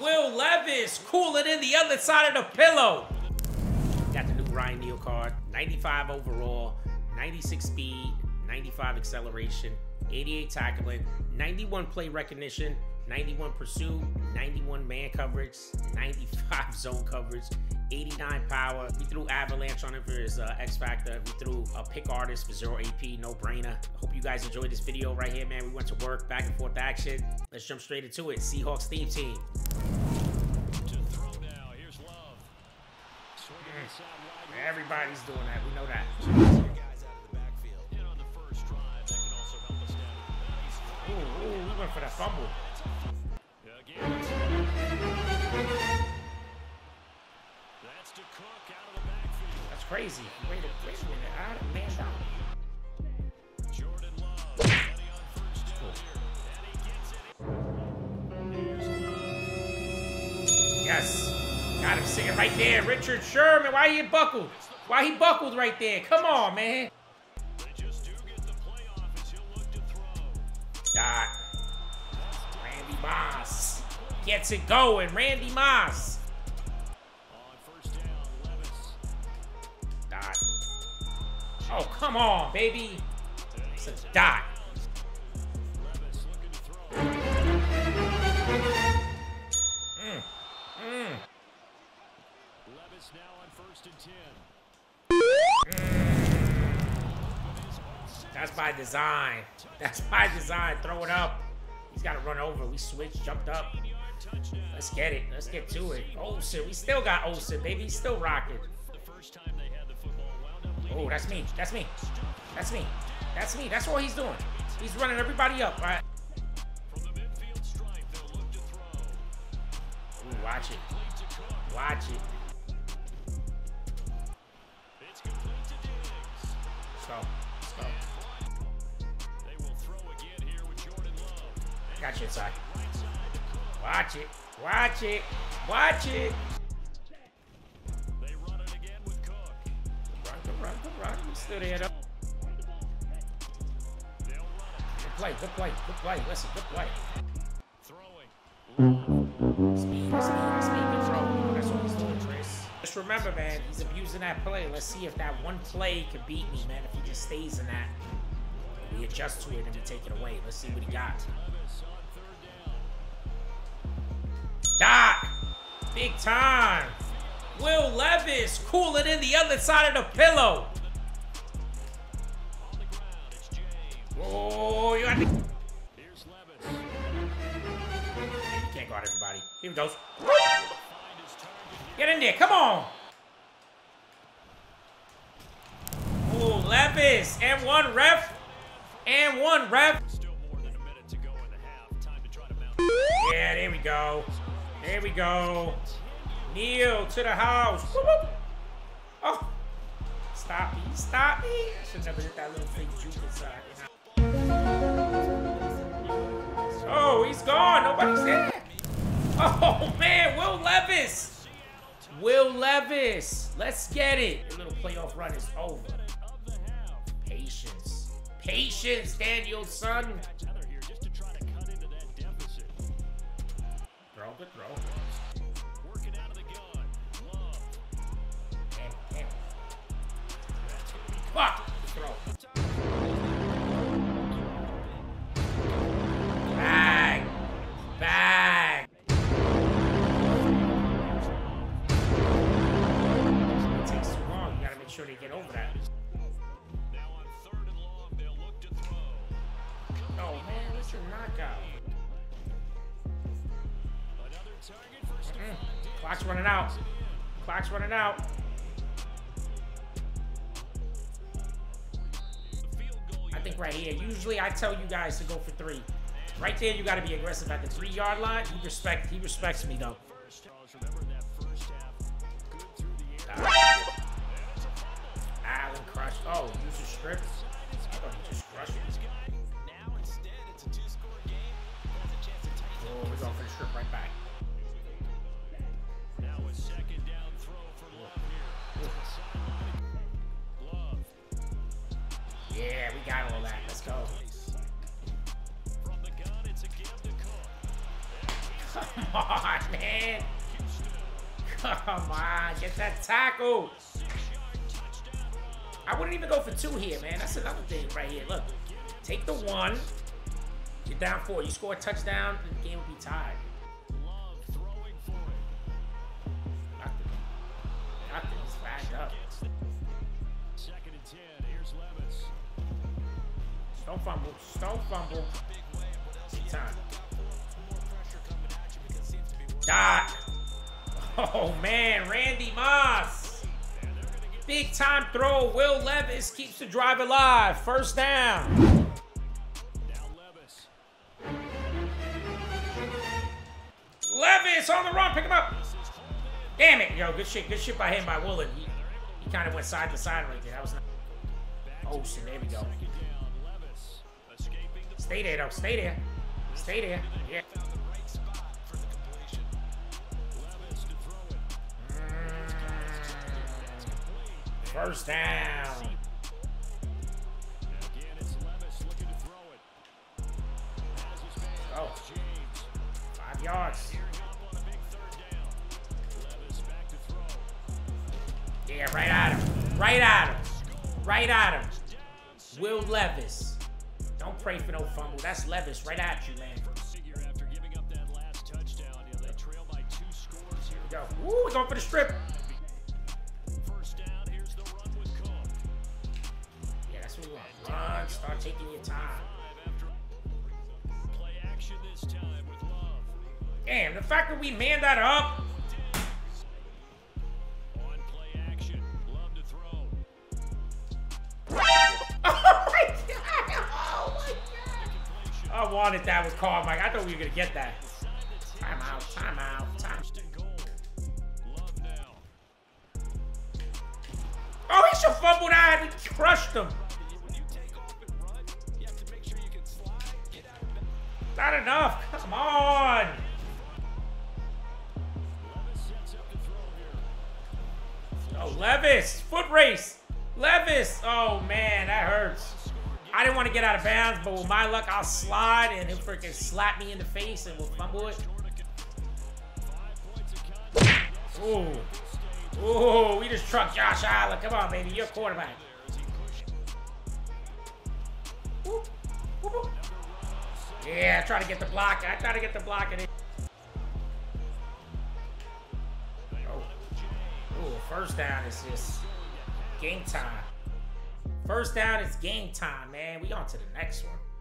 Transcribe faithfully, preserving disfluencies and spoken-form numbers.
Will Levis, cooling in the other side of the pillow. Got the new Ryan Neal card, ninety-five overall, ninety-six speed, ninety-five acceleration, eighty-eight tackling, ninety-one play recognition, ninety-one pursuit, ninety-one man coverage, ninety-five zone coverage, eighty-nine power. We threw Avalanche on him for his uh, X Factor. We threw a pick artist for zero A P, no brainer. Hope you guys enjoyed this video right here, man. We went to work, back and forth action. Let's jump straight into it. Seahawks theme team. To throw now. Here's Love. Mm. Everybody's doing that. We know that. Ooh, ooh, we went for that fumble. That's to Cook out of the backfield. That's crazy. Wait a wait a minute. Out of man down. Jordan Love. Ready on first down here. And he gets it. Yes. Got him sitting right there. Richard Sherman. Why he buckled? Why he buckled right there? Come on, man. They just do get the playoff as he'll look to throw. Dot. Randy Moss gets it going. Randy Moss. On first down, Levis. Dot. Oh, come on, baby. It's a dot. Levis looking to throw. Mm. Mm. Levis now on first and ten. Mm. That's by design. That's by design. Throw it up. He's got to run over. We switched, jumped up. Let's get it. Let's get to it. Olsen. We still got Olsen, baby. He's still rocking. Oh, that's me. That's me. That's me. That's me. That's what he's doing. He's running everybody up. All right. Ooh, watch it. Watch it. Let's go. Let's go. Got you inside. Watch it. Watch it. Watch it. They run it again with Cook. Run, good run, good run. We still there though. Good play, good play, good play. Listen, good play. Throwing. Speed, speed, speed, good throw. That's what he's doing, Trace. Just remember, man, he's abusing that play. Let's see if that one play could beat me, man. If he just stays in that. We adjust to it and we take it away. Let's see what he got. Dot. Big time. Will Levis cooling in the other side of the pillow. Oh, you got to. Here's Levis. You can't guard everybody. Here it goes. Get in there. Come on. Oh, Levis. And one ref. And one ref. Still more than a minute to go in the half. Time to try to mount. Yeah, there we go. There we go. Neal to the house. Whoop, whoop. Oh. Stop me. Stop me. I should never hit that little fake juke inside. Oh, he's gone. Nobody's there. Oh, man. Will Levis. Will Levis. Let's get it. The little playoff run is over. Patience. Patience, Daniel, son. Throw, good throw. Working out of the gun. Love. Damn, damn. Fuck. Throw. Bag. Bag. It takes too long. You gotta make sure they get over that. Knockout. Mm. Clock's running out. Clock's running out. I think right here. Usually I tell you guys to go for three. Right there, you got to be aggressive at the three yard line. He respect. He respects me though. Allen crushed. Oh, use a strip. I thought he just crushed this guy. Oh, we're going for the strip right back. Now a second down throw for Love here. Ooh. Love. Yeah, we got all that. Let's go. From the gun, it's a give to Cook. on, man. Come on, get that tackle. I wouldn't even go for two here, man. That's another thing right here. Look, take the one. You're down four. You score a touchdown, and the game will be tied. Love throwing for it. Nothing. Nothing. It's flagged up. Second and ten. Here's Levis. Don't fumble. Don't fumble. It's time. God. Oh, man. Randy Moss. Big time throw. Will Levis keeps the drive alive. First down. Levis on the run, pick him up. Damn it, yo, good shit, good shit by him, by Woolen. He, he kind of went side to side right there. That was not. Olsen, there we go. Stay there, though, stay there. Stay there, yeah. Mm. First down. Oh, five yards. Yeah, right at him. Right at him. Right at him. Will Levis. Don't pray for no fumble. That's Levis right at you, man. Here we go. Ooh, we're going for the strip. Yeah, that's what we want. Run. Start taking your time. Damn, the fact that we manned that up. I wanted that with Carl Mike. I thought we were gonna get that. Time out, time out, time out. Oh, he should fumble that and crushed him. Not enough. Come on. Oh, Levis. Foot race. Levis. Oh, man, that hurts. I didn't want to get out of bounds, but with my luck, I'll slide and he'll freaking slap me in the face and we'll fumble it. Ooh. Ooh, we just trucked Josh Allen. Come on, baby. You're a quarterback. Ooh. Ooh. Yeah, I try to get the block. I try to get the block in it. Oh. Ooh, first down is just game time. First down, it's game time, man. We on to the next one.